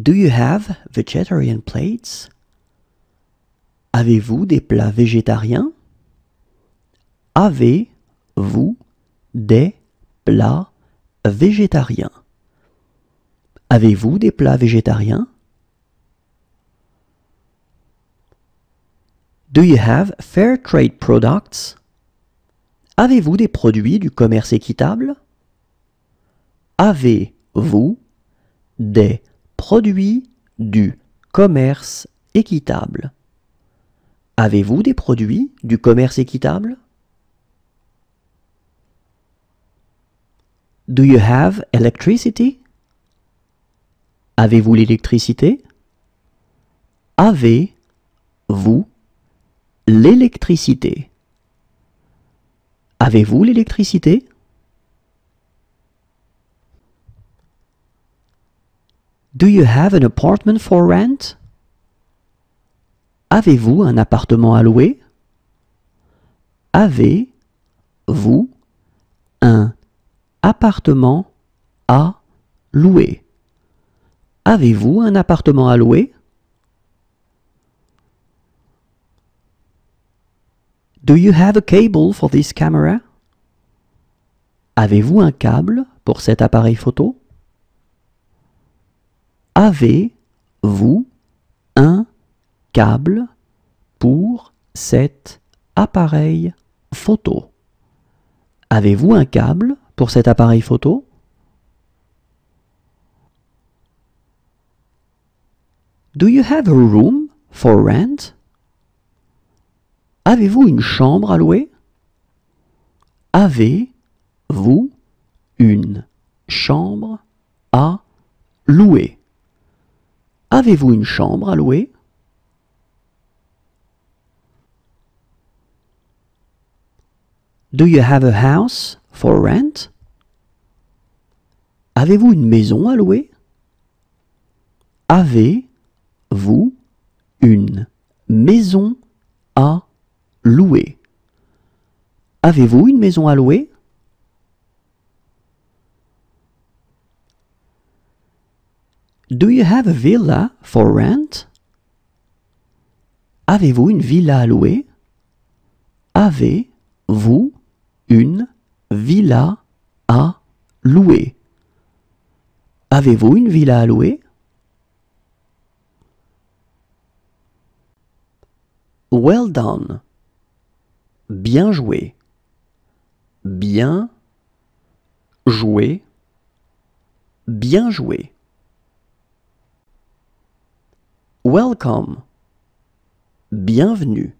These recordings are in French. Do you have vegetarian plates? Avez-vous des plats végétariens? Avez-vous des plats végétariens? Avez-vous des plats végétariens? Do you have fair trade products? Avez-vous des produits du commerce équitable? Avez-vous des produits du commerce équitable? Avez-vous des produits du commerce équitable? Do you have electricity? Avez-vous l'électricité? Avez-vous l'électricité? Avez-vous l'électricité? Do you have an apartment for rent? Avez-vous un appartement à louer? Avez-vous un appartement à louer? Avez-vous un appartement à louer? Do you have a cable for this camera? Avez-vous un câble pour cet appareil photo? Avez-vous un câble pour cet appareil photo? Avez-vous un câble pour cet appareil photo? Do you have a room for rent? Avez-vous une chambre à louer? Avez-vous une chambre à louer? Avez-vous une chambre à louer? Do you have a house for rent? Avez-vous une maison à louer? Avez-vous une maison à louer? Avez-vous une maison à louer? Do you have a villa for rent? Avez-vous une villa à louer? Avez-vous une villa à louer? Avez-vous une villa à louer? Well done. Bien joué. Bien joué. Bien joué. Welcome. Bienvenue.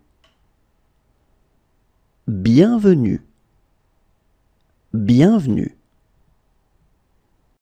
Bienvenue. Bienvenue.